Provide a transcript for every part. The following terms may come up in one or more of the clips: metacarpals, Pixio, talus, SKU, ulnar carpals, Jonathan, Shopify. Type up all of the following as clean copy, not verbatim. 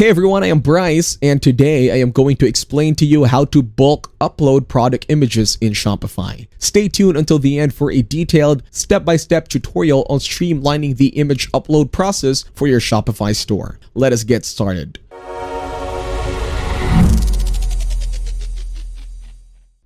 Hey everyone, I am Bryce, and today I am going to explain to you how to bulk upload product images in Shopify. Stay tuned until the end for a detailed step-by-step tutorial on streamlining the image upload process for your Shopify store. Let us get started.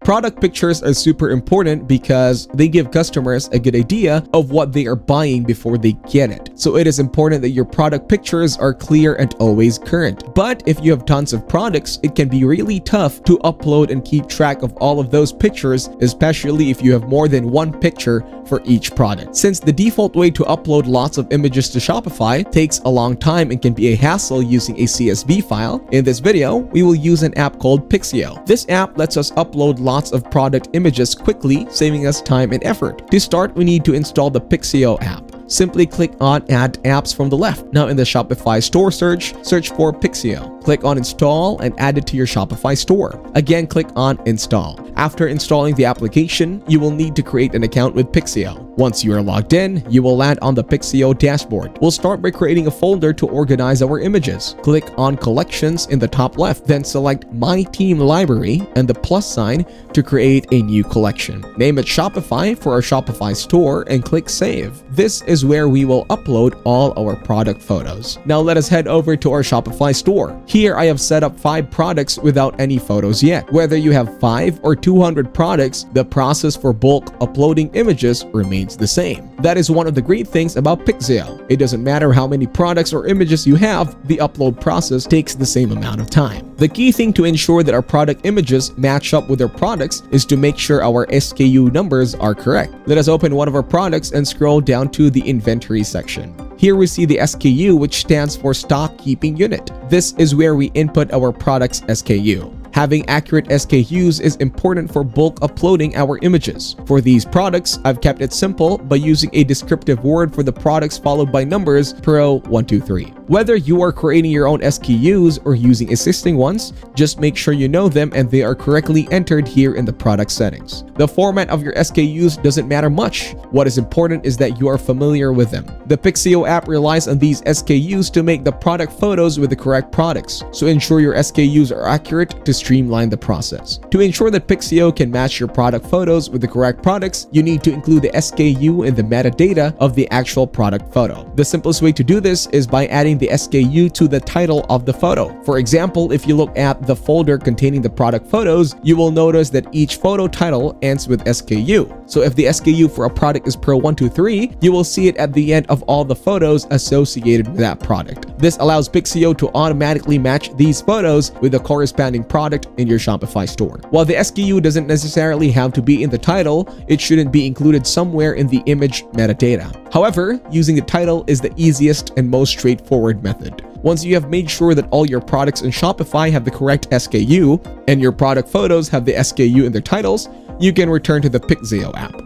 Product pictures are super important because they give customers a good idea of what they are buying before they get it. So it is important that your product pictures are clear and always current. But if you have tons of products, it can be really tough to upload and keep track of all of those pictures, especially if you have more than one picture for each product. Since the default way to upload lots of images to Shopify takes a long time and can be a hassle using a CSV file, in this video, we will use an app called Pixio. This app lets us upload lots of product images quickly, saving us time and effort. To start, we need to install the Pixio app. Simply click on Add Apps from the left. Now in the Shopify store search, search for Pixio. Click on Install and add it to your Shopify store. Again, click on Install. After installing the application, you will need to create an account with Pixio. Once you are logged in, you will land on the Pixio dashboard. We'll start by creating a folder to organize our images. Click on Collections in the top left, then select My Team Library and the plus sign to create a new collection. Name it Shopify for our Shopify store and click Save. This is where we will upload all our product photos. Now let us head over to our Shopify store. Here I have set up 5 products without any photos yet. Whether you have 5 or 200 products, the process for bulk uploading images remains the same. That is one of the great things about Pixio. It doesn't matter how many products or images you have, the upload process takes the same amount of time. The key thing to ensure that our product images match up with our products is to make sure our SKU numbers are correct. Let us open one of our products and scroll down to the inventory section. Here we see the SKU, which stands for Stock Keeping Unit. This is where we input our product's SKU. Having accurate SKUs is important for bulk uploading our images. For these products, I've kept it simple by using a descriptive word for the products followed by numbers Pro 123. Whether you are creating your own SKUs or using existing ones, just make sure you know them and they are correctly entered here in the product settings. The format of your SKUs doesn't matter much. What is important is that you are familiar with them. The Pixio app relies on these SKUs to make the product photos with the correct products, so ensure your SKUs are accurate to streamline the process. To ensure that Pixio can match your product photos with the correct products, you need to include the SKU in the metadata of the actual product photo. The simplest way to do this is by adding the SKU to the title of the photo. For example, if you look at the folder containing the product photos, you will notice that each photo title ends with SKU. So if the SKU for a product is Pro 123, you will see it at the end of all the photos associated with that product. This allows Pixio to automatically match these photos with the corresponding product in your Shopify store. While the SKU doesn't necessarily have to be in the title, it shouldn't be included somewhere in the image metadata. However, using the title is the easiest and most straightforward method. Once you have made sure that all your products in Shopify have the correct SKU and your product photos have the SKU in their titles, you can return to the Pixio app.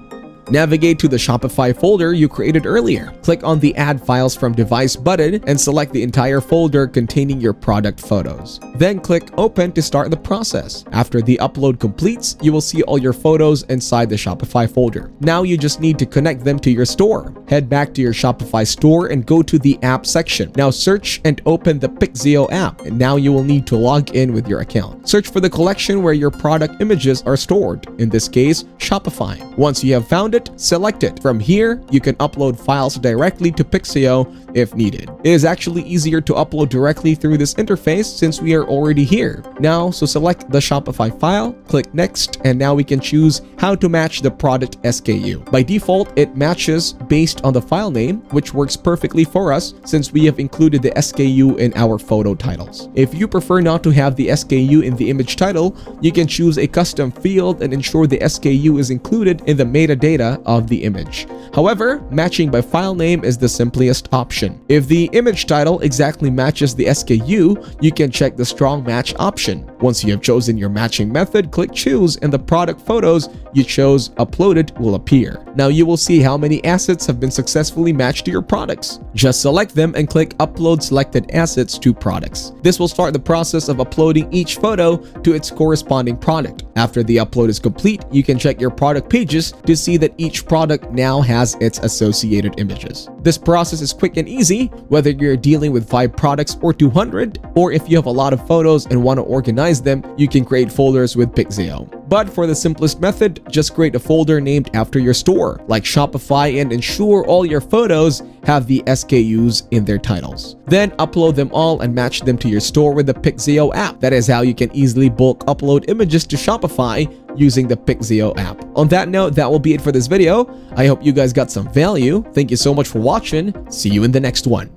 Navigate to the Shopify folder you created earlier. Click on the Add Files from Device button and select the entire folder containing your product photos. Then click Open to start the process. After the upload completes, you will see all your photos inside the Shopify folder. Now you just need to connect them to your store. Head back to your Shopify store and go to the app section. Now search and open the Pixio app, and now you will need to log in with your account. Search for the collection where your product images are stored, in this case, Shopify. Once you have found it, select it. From here, you can upload files directly to Pixio if needed. It is actually easier to upload directly through this interface since we are already here. Now, so select the Shopify file, click Next, and now we can choose how to match the product SKU. By default, it matches based on the file name, which works perfectly for us since we have included the SKU in our photo titles. If you prefer not to have the SKU in the image title, you can choose a custom field and ensure the SKU is included in the metadata of the image. However, matching by file name is the simplest option. If the image title exactly matches the SKU, you can check the strong match option. Once you have chosen your matching method, click Choose, and the product photos you chose uploaded will appear. Now you will see how many assets have been successfully matched to your products. Just select them and click Upload Selected Assets to Products. This will start the process of uploading each photo to its corresponding product. After the upload is complete, you can check your product pages to see that each product now has its associated images. This process is quick and easy, whether you're dealing with 5 products or 200, or if you have a lot of photos and want to organize them, you can create folders with Pixio. But for the simplest method, just create a folder named after your store, like Shopify, and ensure all your photos have the SKUs in their titles. Then upload them all and match them to your store with the Pixio app. That is how you can easily bulk upload images to Shopify using the Pixio app. On that note, that will be it for this video. I hope you guys got some value. Thank you so much for watching. See you in the next one.